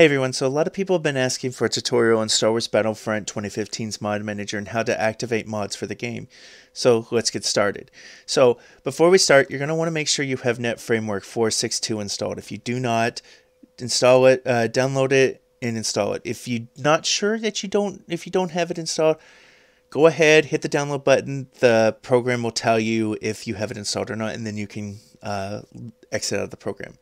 Hey everyone, so a lot of people have been asking for a tutorial on Star Wars Battlefront 2015's Mod Manager and how to activate mods for the game. So let's get started. So before we start, you're going to want to make sure you have .NET Framework 4.6.2 installed. If you do not, install it, download it, and install it. If you're not sure that if you don't have it installed, go ahead, hit the download button. The program will tell you if you have it installed or not, and then you can exit out of the program.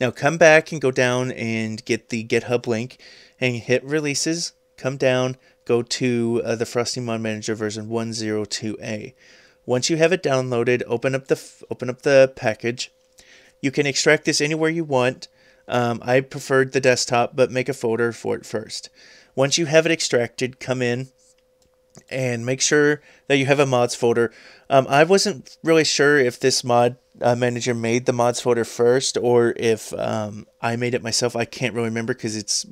Now come back and go down and get the GitHub link and hit releases, come down, go to the Frosty Mod Manager version 1.0.2a. Once you have it downloaded, open up the package. You can extract this anywhere you want. I preferred the desktop, but make a folder for it first. Once you have it extracted, come in and make sure that you have a mods folder. I wasn't really sure if this mod manager made the mods folder first or if I made it myself. I can't really remember because it's,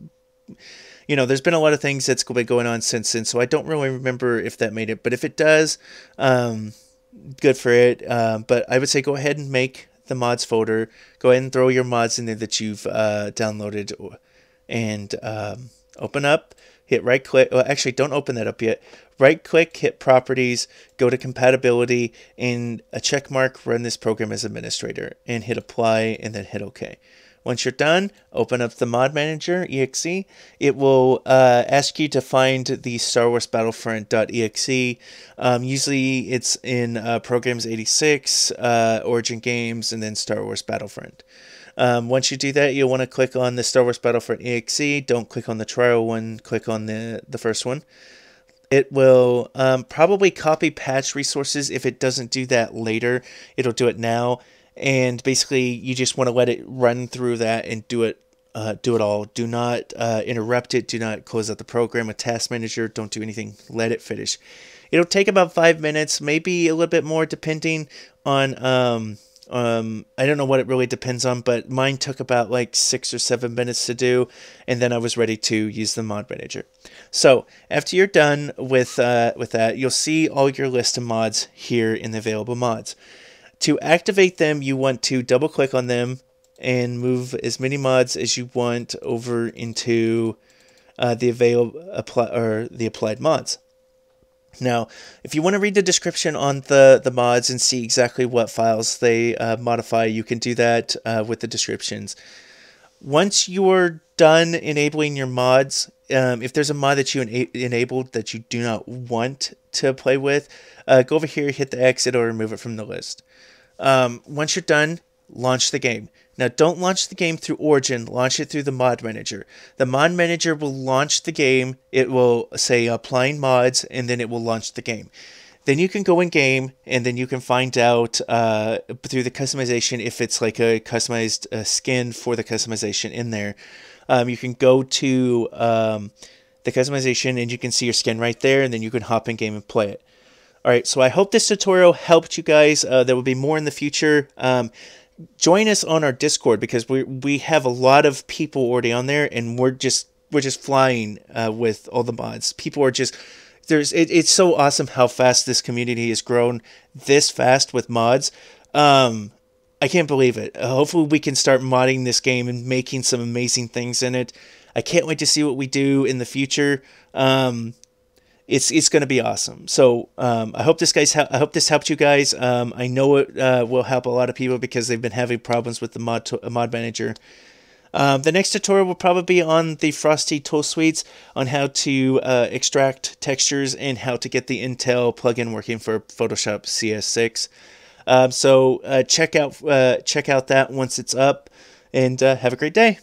you know, there's been a lot of things that's been going on since then, so I don't really remember if that made it. But if it does, good for it. But I would say go ahead and make the mods folder. Go ahead and throw your mods in there that you've downloaded and open up. Hit right click, well, actually don't open that up yet. Right click, hit properties, go to compatibility and a check mark, run this program as administrator and hit apply and then hit OK. Once you're done, open up the mod manager .exe. It will ask you to find the Star Wars Battlefront.exe. Usually it's in Programs 86, Origin Games, and then Star Wars Battlefront. Once you do that, you'll want to click on the Star Wars Battlefront .exe. Don't click on the trial one, click on the first one. It will probably copy patch resources. If it doesn't do that later, it'll do it now. And basically, you just want to let it run through that and do it all. Do not interrupt it. Do not close out the program. A task manager, don't do anything. Let it finish. It'll take about 5 minutes, maybe a little bit more, depending on... I don't know what it really depends on, but mine took about like 6 or 7 minutes to do, and then I was ready to use the mod manager. So after you're done with that, you'll see all your list of mods here in the available mods. To activate them, you want to double click on them and move as many mods as you want over into the applied mods. Now, if you want to read the description on the mods and see exactly what files they modify, you can do that with the descriptions. Once you're done enabling your mods, if there's a mod that you enabled that you do not want to play with, go over here, hit the exit, or remove it from the list. Once you're done, launch the game. Now, don't launch the game through Origin. Launch it through the Mod Manager. The Mod Manager will launch the game. It will say applying mods, and then it will launch the game. Then you can go in game, and then you can find out through the customization if it's like a customized skin for the customization in there. You can go to the customization, and you can see your skin right there, and then you can hop in game and play it. All right, so I hope this tutorial helped you guys. There will be more in the future. Join us on our Discord because we have a lot of people already on there, and we're just flying with all the mods. People are just it's so awesome how fast this community has grown this fast with mods. I can't believe it. Hopefully we can start modding this game and making some amazing things in it. I can't wait to see what we do in the future. It's going to be awesome. So I hope this helped you guys. I know it will help a lot of people because they've been having problems with the mod manager. The next tutorial will probably be on the Frosty Tool Suites on how to extract textures and how to get the Intel plugin working for Photoshop CS6. So check out that once it's up, and have a great day.